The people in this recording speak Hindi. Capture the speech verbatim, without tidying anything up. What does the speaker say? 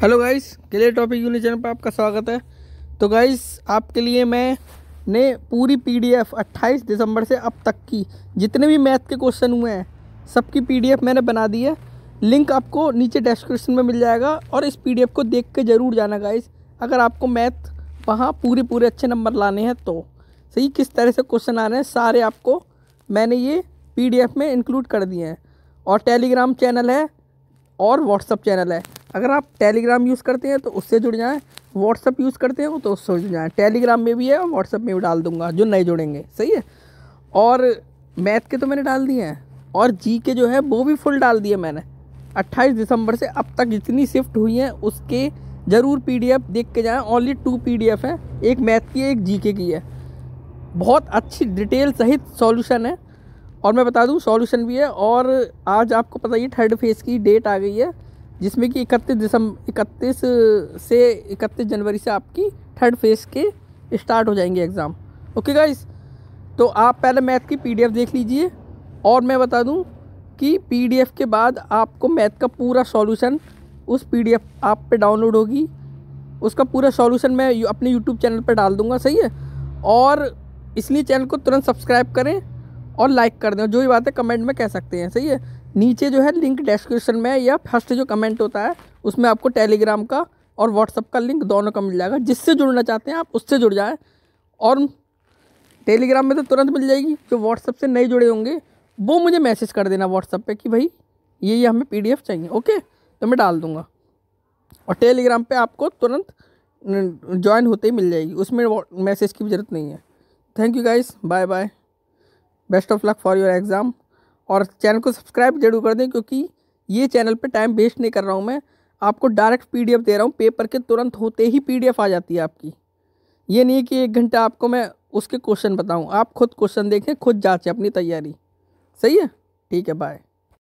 Hello guys, clear topic YouTube channel पर आपका स्वागत है। तो गाइस, आपके लिए मैं ने पूरी पीडीएफ अट्ठाईस दिसंबर से अब तक की जितने भी मैथ के क्वेश्चन हुए हैं सबकी पीडीएफ मैंने बना दी है। लिंक आपको नीचे डिस्क्रिप्शन में मिल जाएगा और इस पीडीएफ को देख के ज़रूर जाना गाइस, अगर आपको मैथ वहाँ पूरे पूरे अच्छे नंबर लाने हैं तो। सही किस तरह से क्वेश्चन आ रहे हैं सारे आपको मैंने ये पीडीएफ में इंक्लूड कर दिए हैं। और टेलीग्राम चैनल है और व्हाट्सअप चैनल है। अगर आप टेलीग्राम यूज़ करते हैं तो उससे जुड़ जाएं, व्हाट्सअप यूज़ करते हैं तो उससे जुड़ जाएं। टेलीग्राम में भी है और व्हाट्सअप में भी डाल दूंगा जो नए जुड़ेंगे। सही है। और मैथ के तो मैंने डाल दिए हैं और जी के जो है वो भी फुल डाल दिए मैंने। अट्ठाईस दिसंबर से अब तक जितनी शिफ्ट हुई हैं उसके ज़रूर पीडीएफ देख के जाएँ। ओनली टू पीडीएफ हैं, एक मैथ की है एक जी के की है। बहुत अच्छी डिटेल सहित सॉल्यूशन है। और मैं बता दूँ सॉल्यूशन भी है। और आज आपको पता ही थर्ड फेज़ की डेट आ गई है जिसमें कि इकतीस दिसंबर इकतीस से इकतीस जनवरी से आपकी थर्ड फेज़ के स्टार्ट हो जाएंगे एग्ज़ाम। ओके गाइस, तो आप पहले मैथ की पीडीएफ देख लीजिए। और मैं बता दूं कि पीडीएफ के बाद आपको मैथ का पूरा सॉल्यूशन उस पीडीएफ आप पे डाउनलोड होगी, उसका पूरा सॉल्यूशन मैं अपने यूट्यूब चैनल पर डाल दूँगा। सही है। और इसलिए चैनल को तुरंत सब्सक्राइब करें और लाइक कर दें। जो भी बातें कमेंट में कह सकते हैं। सही है। नीचे जो है लिंक डिस्क्रिप्शन में या फर्स्ट जो कमेंट होता है उसमें आपको टेलीग्राम का और व्हाट्सअप का लिंक दोनों का मिल जाएगा। जिससे जुड़ना चाहते हैं आप उससे जुड़ जाएं। और टेलीग्राम में तो तुरंत मिल जाएगी। जो व्हाट्सअप से नए जुड़े होंगे वो मुझे मैसेज कर देना व्हाट्सअप पे कि भाई ये ये हमें पीडीएफ चाहिए। ओके, तो मैं डाल दूँगा। और टेलीग्राम पर आपको तुरंत ज्वाइन होते ही मिल जाएगी, उसमें मैसेज की भी ज़रूरत नहीं है। Thank you guys, bye bye, best of luck for your exam. और चैनल को सब्सक्राइब जरूर कर दें क्योंकि ये चैनल पे टाइम वेस्ट नहीं कर रहा हूँ मैं। आपको डायरेक्ट पीडीएफ दे रहा हूँ, पेपर के तुरंत होते ही पीडीएफ आ जाती है आपकी। ये नहीं है कि एक घंटा आपको मैं उसके क्वेश्चन बताऊँ, आप खुद क्वेश्चन देखें, खुद जाँचें अपनी तैयारी। सही है। ठीक है, बाय।